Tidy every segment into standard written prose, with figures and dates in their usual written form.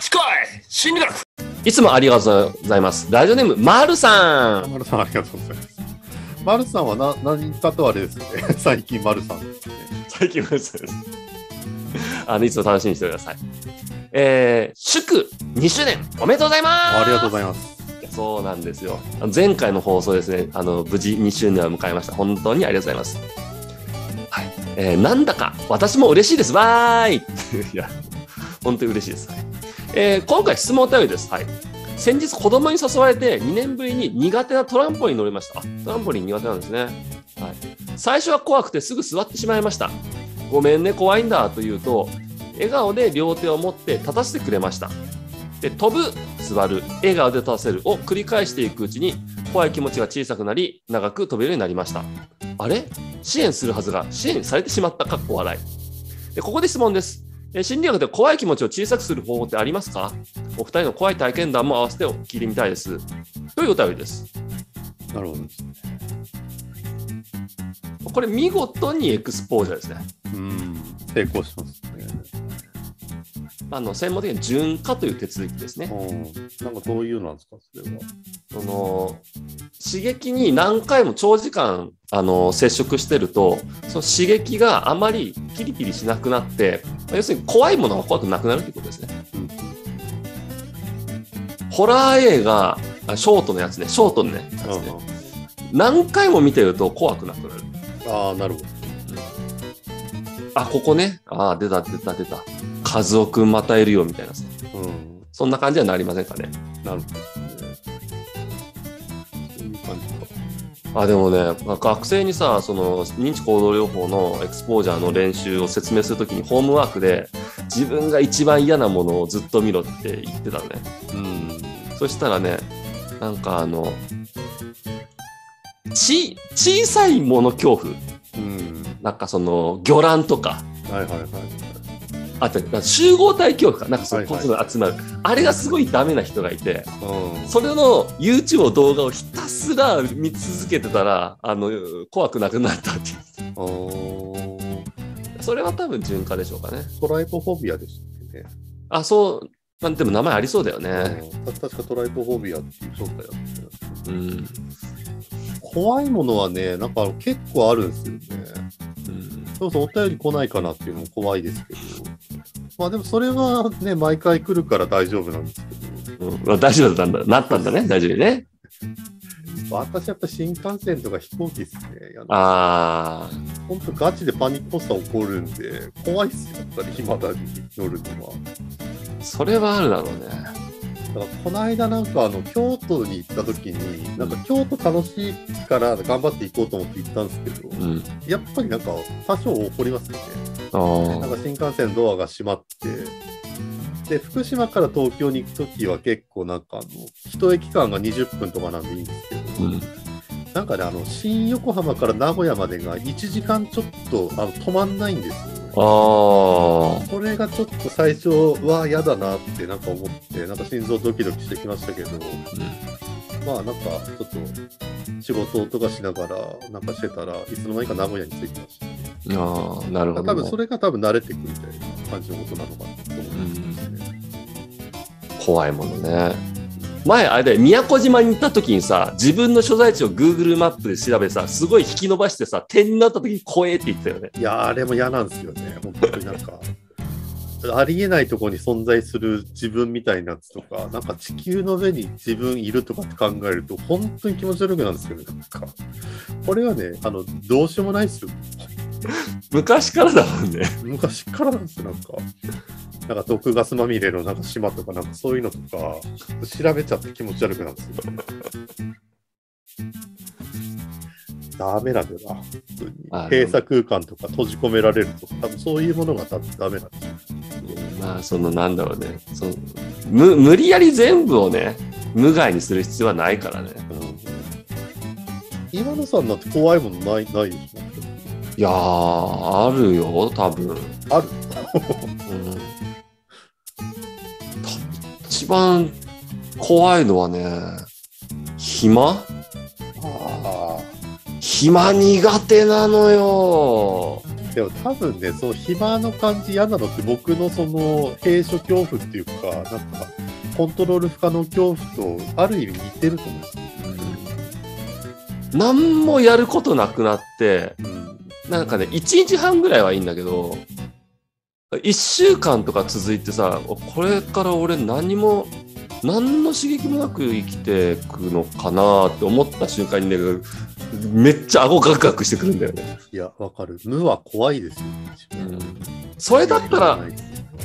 ちこい心理学いつもありがとうございます。ラジオネーム、まるさん。まるさん、ありがとうございます。まるさんは何かとあれですね。最近まるさんですね。最近まるさんです。いつも楽しみにしてください。祝2周年おめでとうございます。ありがとうございます。そうなんですよ。前回の放送ですね、無事2周年を迎えました。本当にありがとうございます。はい、なんだか私も嬉しいです。わーい。いや、本当に嬉しいです。今回質問お便りです。はい。先日子供に誘われて2年ぶりに苦手なトランポリンに乗れました。あ、トランポリン苦手なんですね。はい。最初は怖くてすぐ座ってしまいました。ごめんね、怖いんだと言うと、笑顔で両手を持って立たせてくれました。で、飛ぶ、座る、笑顔で立たせるを繰り返していくうちに、怖い気持ちが小さくなり、長く飛べるようになりました。あれ？支援するはずが支援されてしまった。かっこ笑い。で、ここで質問です。心理学で怖い気持ちを小さくする方法ってありますか？お二人の怖い体験談も合わせて聞いてみたいです。というお便りです。なるほどですね。これ見事にエクスポージャーですね。成功しますね。専門的に順化という手続きですね。なんかどういうのなんですか？それはその刺激に何回も長時間接触してると、その刺激があまりピリピリしなくなって、要するに怖いものが怖くなくなるということですね。ホラー映画、ショートのやつね、何回も見てると怖くなくなる。ああ、なるほど。あ、ここね。ああ、出た。カズオくんまたいるよみたいなさ、そんな感じはなりませんかね。なるほど。あ、でもね、学生にさ、その認知行動療法のエクスポージャーの練習を説明するときにホームワークで自分が一番嫌なものをずっと見ろって言ってたのね。そしたらね、なんか小さいもの恐怖、なんかその魚卵とか、あと集合体恐怖か、なんかそういうことが集まる、あれがすごいダメな人がいて、それの YouTube の動画をひたすら見続けてたら怖くなくなったって言って。それは多分順化でしょうかね。トライポフォビアでしたっけね。あ、そう、まあ、でも名前ありそうだよね。確かトライポフォビアっていう状態だった、怖いものはね、なんか結構あるんですよね。そうそう、お便り来ないかなっていうのも怖いですけど、まあでもそれはね、毎回来るから大丈夫なんですけど、大丈夫だったんだ、なったんだね、大丈夫ね。私やっぱ新幹線とか飛行機ですね。ああ、本当ガチでパニック発作起こるんで怖いっすよ、やっぱり未だに乗るのは。それはあるだろうね。だからこの間なんか京都に行った時に、なんか京都楽しいから頑張って行こうと思って行ったんですけど、やっぱりなんか多少起こりますよね。なんか新幹線のドアが閉まって、で福島から東京に行く時は結構なんか1駅間が20分とかなんでいいんですけど、なんかね、新横浜から名古屋までが1時間ちょっと止まんないんですよ。これがちょっと最初は嫌だなってなんか思って、なんか心臓ドキドキしてきましたけど、まあなんかちょっと仕事とかしながらなんかしてたらいつの間にか名古屋に着きました。なるほど、ね。多分それが多分慣れてくみたいな感じのことなのかなと思いますね。怖いものね。前あれで宮古島に行った時にさ、自分の所在地を Google マップで調べてさ、すごい引き伸ばしてさ、点になった時に怖えって言ってたよね。いや、あれも嫌なんですよね、本当に。なんかありえないとこに存在する自分みたいなやつとか、なんか地球の上に自分いるとかって考えると本当に気持ち悪くなるんですけど、なんかこれはね、どうしようもないですよ。昔からだもんね。昔からなんですよ。なんか毒ガスまみれのなんか島とか、なんかそういうのとか調べちゃって気持ち悪くなるんですよ。ダメなんだよな。閉鎖空間とか閉じ込められるとか、多分そういうものがダメなんですよ。まあそのなんだろうね、その無理やり全部をね、無害にする必要はないからね。今野さんなんて怖いものないでしょ。いやー、あるよ、多分。ある一番怖いのはね、暇苦手なのよ。ですよ。多分ね、そう暇の感じ嫌なのって、僕のその閉所恐怖っていうか、なんかコントロール不可能恐怖とある意味似てると思います。何もやることなくなって、なんかね、1日半ぐらいはいいんだけど、1週間とか続いてさ、これから俺何も何の刺激もなく生きてくのかなって思った瞬間にね、めっちゃ顎ガクガクしてくるんだよね。いや、わかる。無は怖いですよ、うん、それだったら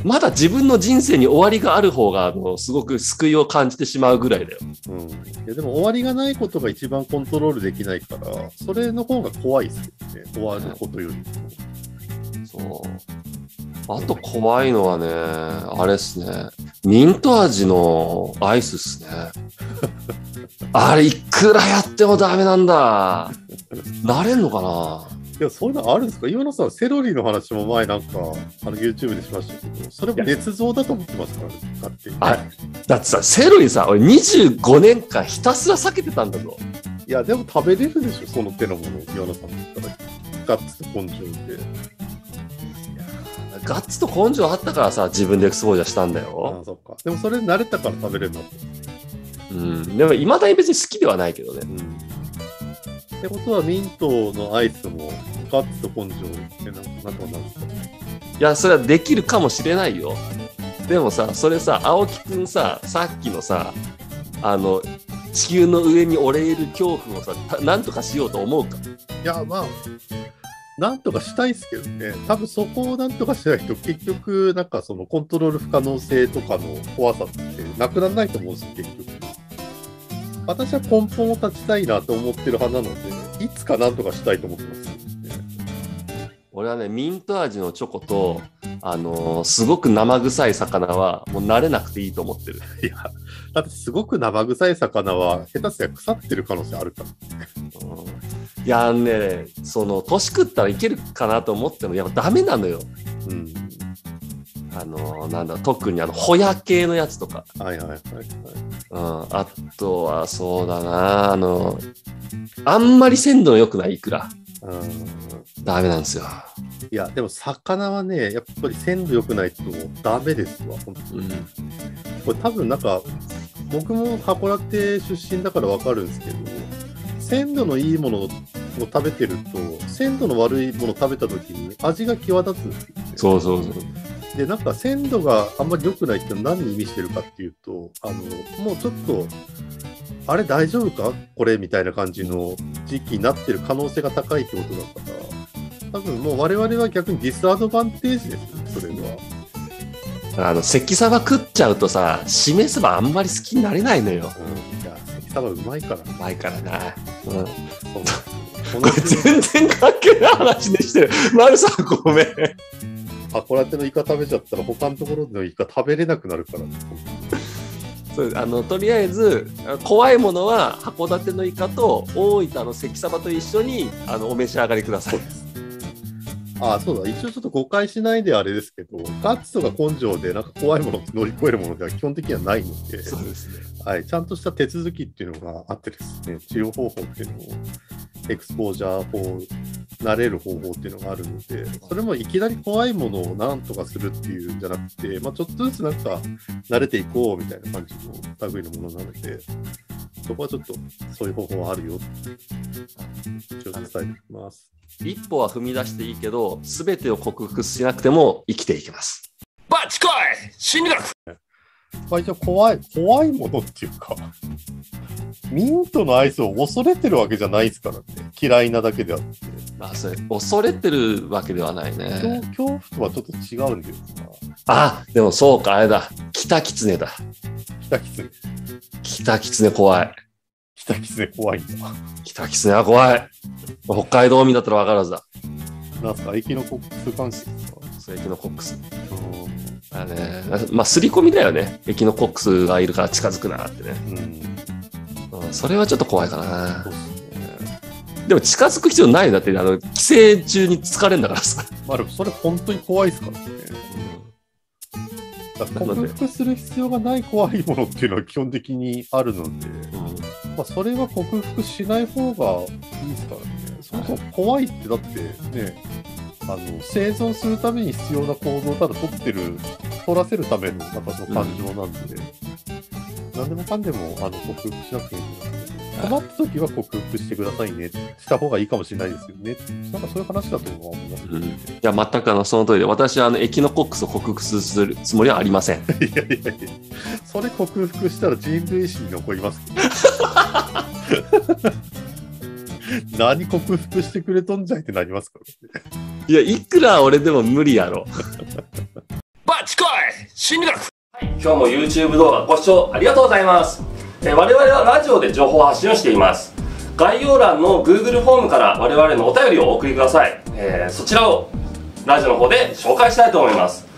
まだ自分の人生に終わりがある方がすごく救いを感じてしまうぐらいだよ、うん、いやでも終わりがないことが一番コントロールできないから、それの方が怖いですよね、終わることより、うん、そう。あと怖いのはね、あれっすね、ミント味のアイスっすねあれいくらやってもダメなんだ。慣れんのかな。いや、そういうのあるんですか。今のさ、セロリの話も前なんかYouTube でしましたけど、それも捏造だと思ってますからね。だってさ、セロリさ、俺25年間ひたすら避けてたんだぞ。いやでも食べれるでしょ、その手のもの。岩野さんだったらガッツと根性で。ガッツと根性あったからさ、自分でエクスポージャーしたんだよ。あ、そっか。でもそれ慣れたから食べれるなと。うん、でもいまだに別に好きではないけどね、うん、ってことはミントのアイスもガッツと根性ってなんかなんですか。いや、それはできるかもしれないよ。でもさ、それさ、青木くんさ、さっきのさ、地球の上に折れる恐怖をさ、なんとかしようと思うか。いや、まあなんとかしたいっすけどね。多分そこをなんとかしないと、結局なんかそのコントロール不可能性とかの怖さってなくならないと思うんですよ、結局。私は根本を断ちたいなと思ってる派なので、いつか何とかしたいと思ってます、ね。俺はね、ミント味のチョコと、すごく生臭い魚はもう慣れなくていいと思ってる。いや、だってすごく生臭い魚は下手すりゃ腐ってる可能性あるから。うん、いやね、その年食ったらいけるかなと思ってもやっぱダメなのよ。うん。なんだ、特にホヤ系のやつとか。はいはいはい、はい、うん。あとはそうだな、あんまり鮮度の良くないイクラ。うん。ダメなんですよ。いや、でも魚はね、やっぱり鮮度良くないとダメですわ、本当に。うん、これ多分なんか、僕も函館出身だからわかるんですけど、鮮度のいいものを食べてると、鮮度の悪いものを食べた時に味が際立つんですよね。そうそうそう。で、なんか鮮度があんまり良くないって何に意味してるかっていうと、もうちょっとあれ大丈夫かこれみたいな感じの時期になってる可能性が高いってことだから、多分もう我々は逆にディスアドバンテージですよ、それは。関サバ食っちゃうとさ、しめ鯖あんまり好きになれないのよ。うん、いや、関サバうまいから。うまいからな。うん。これ全然関係ない話でしてる。丸さんごめん。函館のイカ食べちゃったら他のところのイカ食べれなくなるから、ね、そう、とりあえず怖いものは函館のイカと大分の関サバと一緒にお召し上がりください。ああ、そうだ、一応ちょっと誤解しないであれですけど、ガッツとか根性でなんか怖いものって乗り越えるものでは基本的にはないので、そうですね、はい、ちゃんとした手続きっていうのがあってですね、治療方法っていうのをエクスポージャー法、慣れる方法っていうのがあるので、それもいきなり怖いものをなんとかするっていうんじゃなくて、まあ、ちょっとずつなんか慣れていこうみたいな感じの類のものなので、そこはちょっとそういう方法はあるよって一応伝えています。一歩は踏み出していいけど、全てを克服しなくても生きていきます。バチコイ心理学。じゃあ怖いものっていうか、ミントのアイスを恐れてるわけじゃないですからね。嫌いなだけであって、まあ、それ恐れてるわけではないね。恐怖とはちょっと違うんだよな。あ、でもそうか、あれだ、キタキツネだ。キタキツネ怖い。キタキツネ怖いんだ。キタキツネは怖い。北海道民だったら分からずだ。なんすか、エキノコックス関係ですか。そう、エキノコックス。だね、まあ、すり込みだよね。エキノコックスがいるから近づくなってね。うん、それはちょっと怖いかな。でも近づく必要ないだって、寄生虫に疲れんだからさ。まあでもそれ本当に怖いですからね。うん、だから克服する必要がない怖いものっていうのは基本的にあるので、うん、まあ、それは克服しない方がいいですからね。そもそも怖いってだってね、生存するために必要な行動をただ取らせるための私の感情なんで、何でもかんでも克服しなくていいんだな、困った時は克服してくださいね、した方がいいかもしれないですよね、なんかそういう話だと思います、いや全くその通りで、私はエキノコックスを克服するつもりはありません。いやそれ克服したら人類史に残ります何克服してくれとんじゃいってなりますからね。いや、いくら俺でも無理やろ。バッチコイ心理学、はい、今日も YouTube 動画ご視聴ありがとうございます。我々はラジオで情報発信をしています。概要欄の Google フォームから我々のお便りをお送りください。そちらをラジオの方で紹介したいと思います。